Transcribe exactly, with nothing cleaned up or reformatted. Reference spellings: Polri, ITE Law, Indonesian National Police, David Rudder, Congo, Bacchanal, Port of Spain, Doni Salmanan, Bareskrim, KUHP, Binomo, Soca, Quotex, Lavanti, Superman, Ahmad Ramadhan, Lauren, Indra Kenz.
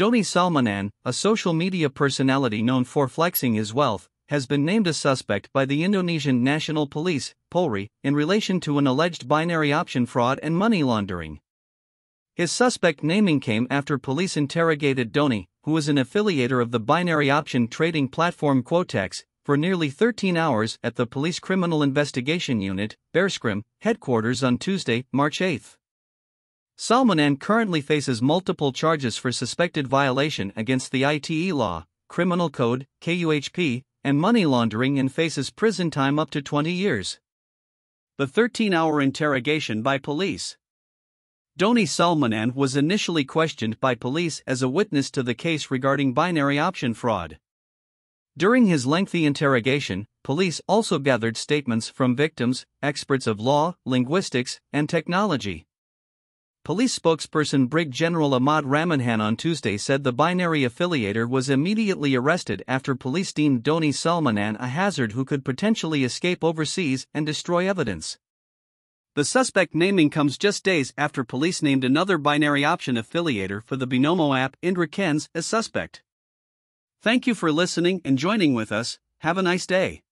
Doni Salmanan, a social media personality known for flexing his wealth, has been named a suspect by the Indonesian National Police, Polri, in relation to an alleged binary option fraud and money laundering. His suspect naming came after police interrogated Doni, who is an affiliator of the binary option trading platform Quotex, for nearly thirteen hours at the Police Criminal Investigation Unit, Bareskrim, headquarters on Tuesday, March eighth. Salmanan currently faces multiple charges for suspected violation against the I T E Law, Criminal Code, K U H P, and money laundering, and faces prison time up to twenty years. The thirteen-hour interrogation by police. Doni Salmanan was initially questioned by police as a witness to the case regarding binary option fraud. During his lengthy interrogation, police also gathered statements from victims, experts of law, linguistics, and technology. Police spokesperson Brig General Ahmad Ramadhan on Tuesday said the binary affiliator was immediately arrested after police deemed Doni Salmanan a hazard who could potentially escape overseas and destroy evidence. The suspect naming comes just days after police named another binary option affiliator for the Binomo app, Indra Kenz, as suspect. Thank you for listening and joining with us. Have a nice day.